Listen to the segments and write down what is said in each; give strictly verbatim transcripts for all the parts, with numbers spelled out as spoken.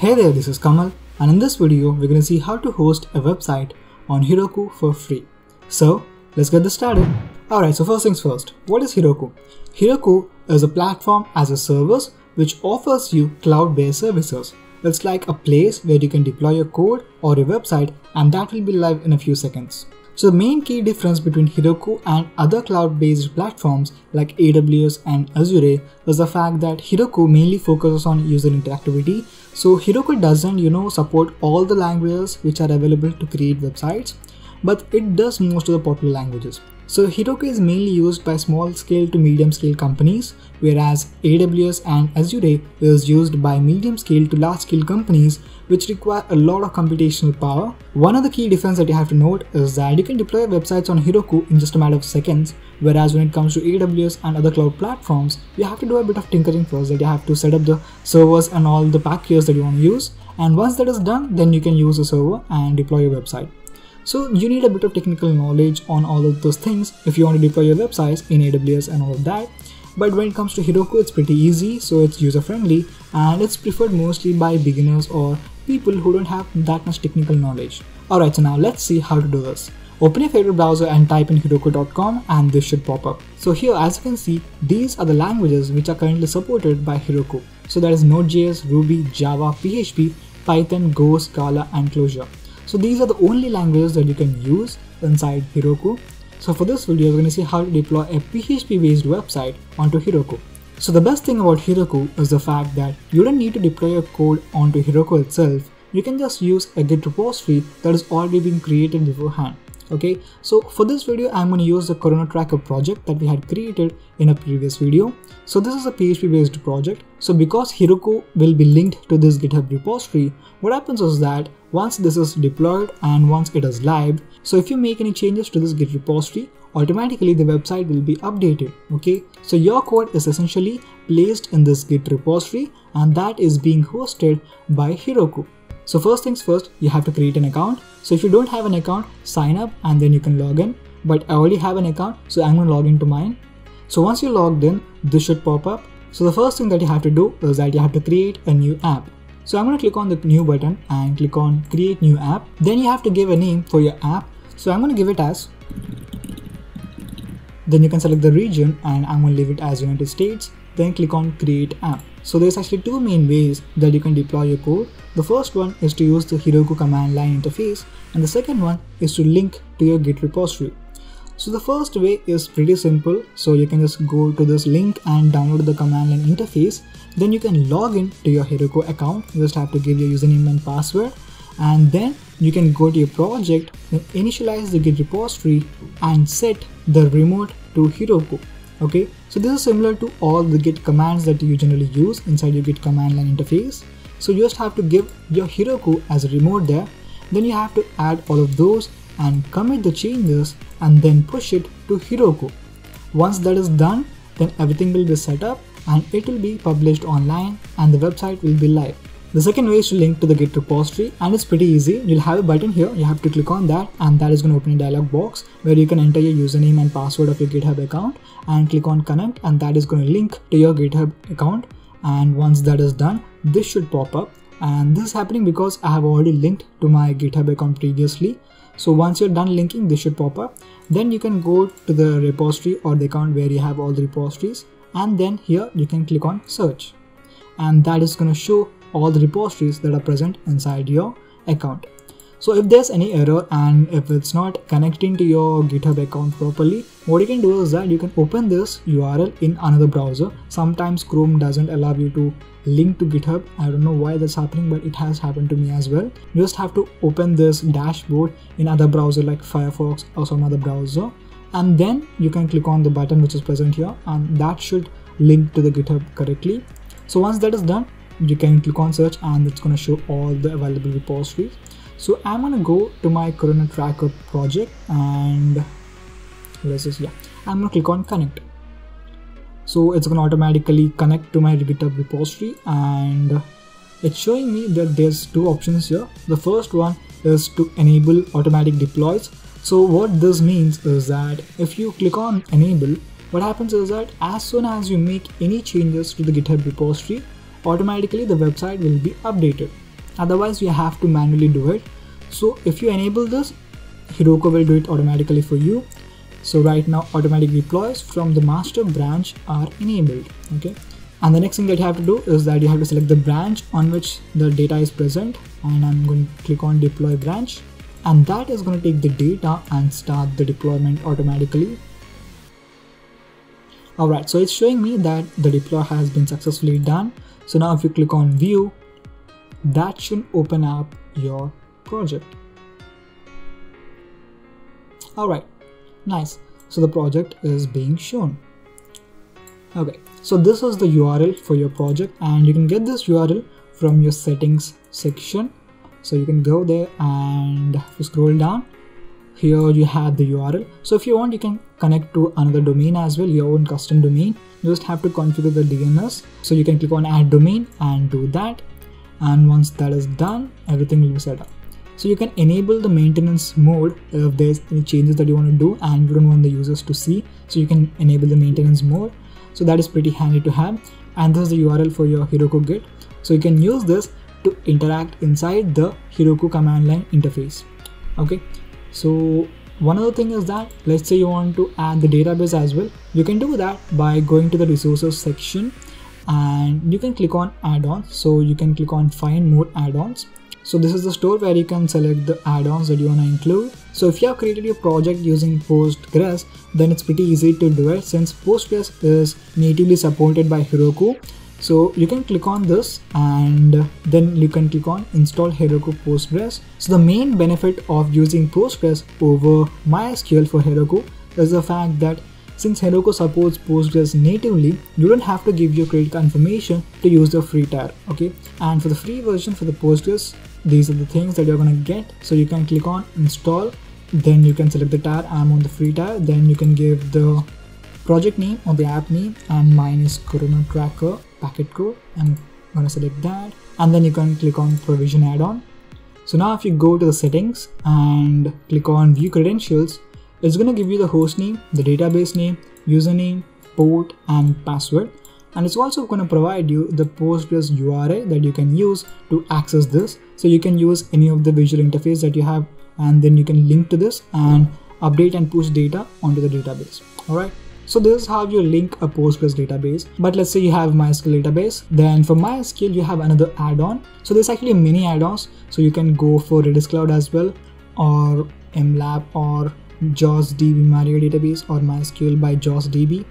Hey there, this is Kamal, and in this video we're going to see how to host a website on Heroku for free. So let's get this started. Alright, so first things first, what is Heroku? Heroku is a platform as a service which offers you cloud-based services. It's like a place where you can deploy your code or your website, and that will be live in a few seconds. So the main key difference between Heroku and other cloud-based platforms like A W S and Azure is the fact that Heroku mainly focuses on user interactivity. So Heroku doesn't, you know, support all the languages which are available to create websites, but it does most of the popular languages. So Heroku is mainly used by small scale to medium scale companies, whereas A W S and Azure is used by medium scale to large scale companies which require a lot of computational power. One of the key differences that you have to note is that you can deploy websites on Heroku in just a matter of seconds, whereas when it comes to A W S and other cloud platforms, you have to do a bit of tinkering first, that you have to set up the servers and all the packages that you want to use, and once that is done, then you can use a server and deploy your website. So you need a bit of technical knowledge on all of those things if you want to deploy your websites in A W S and all of that. But when it comes to Heroku, it's pretty easy, so it's user friendly and it's preferred mostly by beginners or people who don't have that much technical knowledge. Alright, so now let's see how to do this. Open your favorite browser and type in heroku dot com and this should pop up. So here, as you can see, these are the languages which are currently supported by Heroku. So that is Node.js, Ruby, Java, P H P, Python, Go, Scala and Clojure. So these are the only languages that you can use inside Heroku. So for this video, we're going to see how to deploy a P H P based website onto Heroku. So the best thing about Heroku is the fact that you don't need to deploy your code onto Heroku itself. You can just use a Git repository that has already been created beforehand. Okay, so for this video, I'm going to use the Corona Tracker project that we had created in a previous video. So this is a P H P based project. So because Heroku will be linked to this GitHub repository, what happens is that once this is deployed and once it is live, so if you make any changes to this Git repository, automatically the website will be updated. Okay, so your code is essentially placed in this Git repository and that is being hosted by Heroku. So first things first, you have to create an account. So if you don't have an account, sign up and then you can log in. But I already have an account, so I'm going to log into mine. So once you're logged in, this should pop up. So the first thing that you have to do is that you have to create a new app. So I'm going to click on the new button and click on create new app. Then you have to give a name for your app. So I'm going to give it as. Then you can select the region and I'm going to leave it as United States. Then click on create app. So there's actually two main ways that you can deploy your code. The first one is to use the Heroku command line interface and the second one is to link to your Git repository. So the first way is pretty simple. So you can just go to this link and download the command line interface. Then you can log in to your Heroku account. You just have to give your username and password and then you can go to your project, then initialize the Git repository and set the remote to Heroku. Okay, so this is similar to all the Git commands that you generally use inside your Git command line interface. So you just have to give your Heroku as a remote there, then you have to add all of those and commit the changes and then push it to Heroku. Once that is done, then everything will be set up and it will be published online and the website will be live. The second way is to link to the Git repository and it's pretty easy. You'll have a button here, you have to click on that and that is going to open a dialog box where you can enter your username and password of your GitHub account and click on connect and that is going to link to your GitHub account. And once that is done, this should pop up and this is happening because I have already linked to my GitHub account previously. So once you're done linking, this should pop up. Then you can go to the repository or the account where you have all the repositories and then here you can click on search and that is going to show all the repositories that are present inside your account. So if there's any error and if it's not connecting to your GitHub account properly, what you can do is that you can open this U R L in another browser. Sometimes Chrome doesn't allow you to link to GitHub. I don't know why that's happening, but it has happened to me as well. You just have to open this dashboard in other browser like Firefox or some other browser and then you can click on the button which is present here and that should link to the GitHub correctly. So once that is done, you can click on search and it's going to show all the available repositories. So I'm going to go to my Corona Tracker project and let's just, yeah, I'm going to click on connect. So it's going to automatically connect to my GitHub repository and it's showing me that there's two options here. The first one is to enable automatic deploys. So what this means is that if you click on enable, what happens is that as soon as you make any changes to the GitHub repository, automatically the website will be updated. Otherwise you have to manually do it. So if you enable this, Heroku will do it automatically for you. So right now automatic deploys from the master branch are enabled. Okay. And the next thing that you have to do is that you have to select the branch on which the data is present, and I'm going to click on deploy branch, and that is going to take the data and start the deployment automatically. Alright, so it's showing me that the deploy has been successfully done. So now if you click on view, that should open up your project. Alright, nice. So the project is being shown. Okay, so this is the U R L for your project, and you can get this U R L from your settings section. So you can go there, and if you scroll down, here you have the U R L. So if you want, you can connect to another domain as well, your own custom domain. You just have to configure the D N S. So you can click on add domain and do that. And once that is done, everything will be set up. So you can enable the maintenance mode if there's any changes that you want to do and you don't want the users to see. So you can enable the maintenance mode. So that is pretty handy to have. And this is the U R L for your Heroku Git. So you can use this to interact inside the Heroku command line interface. Okay. So one other thing is that, let's say you want to add the database as well. You can do that by going to the resources section and you can click on add-ons. So you can click on find more add-ons. So this is the store where you can select the add-ons that you want to include. So if you have created your project using Postgres, then it's pretty easy to do it since Postgres is natively supported by Heroku. So you can click on this and then you can click on install Heroku Postgres. So the main benefit of using Postgres over MySQL for Heroku is the fact that since Heroku supports Postgres natively, you don't have to give your credit card information to use the free tier. Okay, and for the free version for the Postgres, these are the things that you're gonna get. So you can click on install, then you can select the tier. I'm on the free tier. Then you can give the project name or the app name, and mine is Corona Tracker packet code. I'm gonna select that, and then you can click on provision add-on. So now if you go to the settings and click on view credentials, it's gonna give you the host name, the database name, username, port and password, and it's also gonna provide you the Postgres U R I that you can use to access this. So you can use any of the visual interface that you have, and then you can link to this and update and push data onto the database. Alright. So this is how you link a Postgres database. But let's say you have MySQL database, then for MySQL you have another add-on. So there's actually many add-ons. So you can go for Redis Cloud as well, or MLab, or JawsDB Mario database, or MySQL by JawsDB.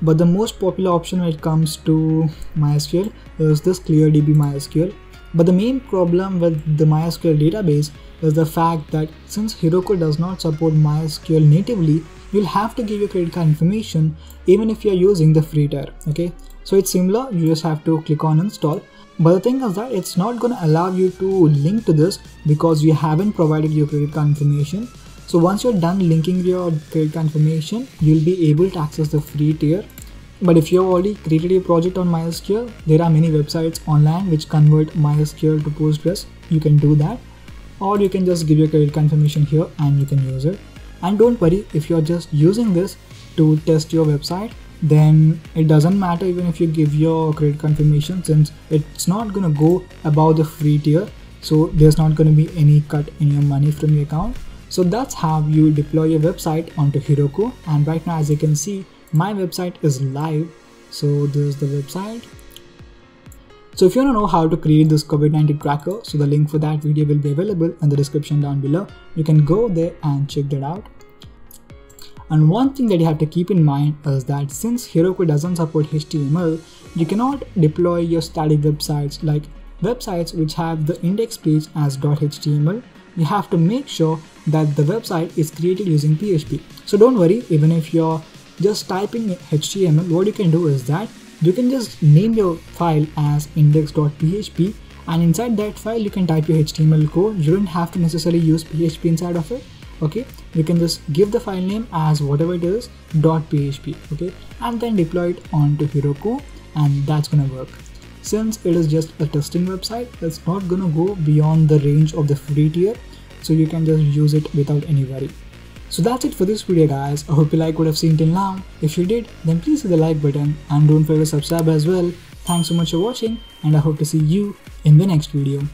But the most popular option when it comes to MySQL is this ClearDB MySQL. But the main problem with the MySQL database is the fact that since Heroku does not support MySQL natively, you'll have to give your credit card information even if you're using the free tier. Okay, so it's similar, you just have to click on install. But the thing is that it's not going to allow you to link to this because you haven't provided your credit card information. So once you're done linking your credit card information, you'll be able to access the free tier. But if you've already created a project on MySQL, there are many websites online which convert MySQL to Postgres. You can do that, or you can just give your credit card information here and you can use it. And don't worry, if you're just using this to test your website, then it doesn't matter even if you give your credit card information since it's not going to go above the free tier. So there's not going to be any cut in your money from your account. So that's how you deploy your website onto Heroku. And right now, as you can see, my website is live. So this is the website. So if you want to know how to create this COVID nineteen tracker, so the link for that video will be available in the description down below. You can go there and check that out. And one thing that you have to keep in mind is that since Heroku doesn't support H T M L, you cannot deploy your static websites, like websites which have the index page as .html. You have to make sure that the website is created using P H P. So don't worry, even if you're just typing H T M L, what you can do is that you can just name your file as index dot P H P, and inside that file you can type your H T M L code. You don't have to necessarily use P H P inside of it. Okay, you can just give the file name as whatever it is, .php. Okay, and then deploy it onto Heroku, and that's gonna work. Since it is just a testing website, it's not gonna go beyond the range of the free tier, so you can just use it without any worry. So that's it for this video, guys. I hope you like what I've seen till now. If you did, then please hit the like button and don't forget to subscribe as well. Thanks so much for watching, and I hope to see you in the next video.